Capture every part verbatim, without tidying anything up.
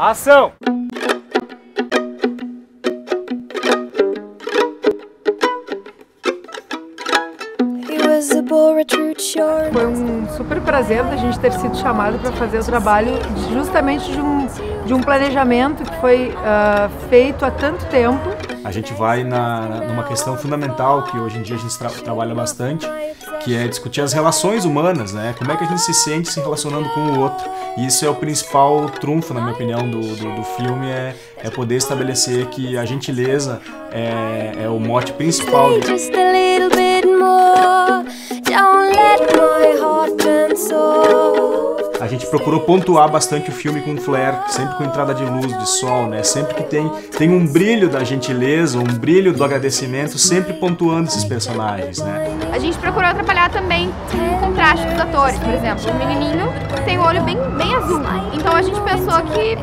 Ação! Foi um super prazer da gente ter sido chamado para fazer o trabalho justamente de um, de um planejamento que foi uh, feito há tanto tempo. A gente vai na, numa questão fundamental que hoje em dia a gente tra trabalha bastante, que é discutir as relações humanas, né? Como é que a gente se sente se relacionando com o outro. E isso é o principal trunfo, na minha opinião, do, do, do filme, é, é poder estabelecer que a gentileza é, é o mote principal. A gente procurou pontuar bastante o filme com flare, sempre com entrada de luz, de sol, né? Sempre que tem, tem um brilho da gentileza, um brilho do agradecimento, sempre pontuando esses personagens, né? A gente procurou trabalhar também com o contraste dos atores, por exemplo. O menininho tem o olho bem, bem azul, então a gente pensou que,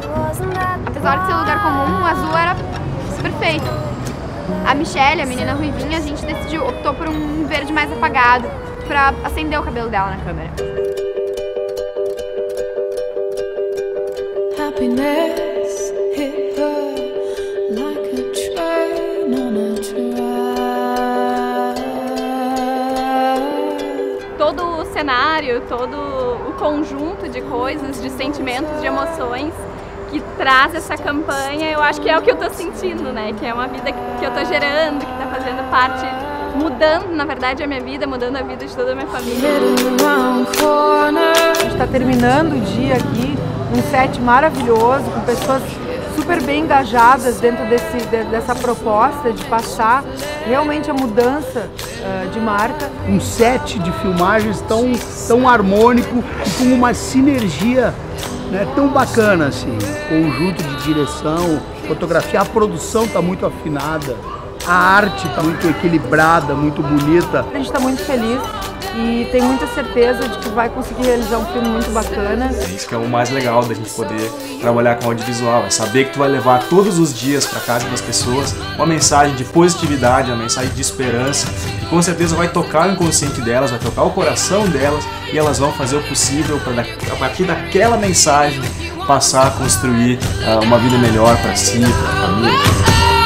apesar de ser um lugar comum, o azul era perfeito. A Michelle, a menina ruivinha, a gente decidiu, optou por um verde mais apagado para acender o cabelo dela na câmera. Happiness hit her like a train on a track. Todo o cenário, todo o conjunto de coisas, de sentimentos, de emoções que traz essa campanha, eu acho que é o que eu tô sentindo, né? Que é uma vida que eu tô gerando, que tá fazendo parte, mudando, na verdade, a minha vida, mudando a vida de toda a minha família. A gente tá terminando o dia aqui, um set maravilhoso, com pessoas super bem engajadas dentro desse, dessa proposta de passar realmente a mudança uh, de marca. Um set de filmagens tão, tão harmônico e com uma sinergia, né, tão bacana, assim. Conjunto de direção, fotografia, a produção está muito afinada, a arte está muito equilibrada, muito bonita. A gente está muito feliz. E tenho muita certeza de que vai conseguir realizar um filme muito bacana. É isso que é o mais legal da gente poder trabalhar com audiovisual, é saber que tu vai levar todos os dias para casa das pessoas uma mensagem de positividade, uma mensagem de esperança, que com certeza vai tocar o inconsciente delas, vai tocar o coração delas, e elas vão fazer o possível para a partir daquela mensagem passar a construir uh, uma vida melhor para si, para a família.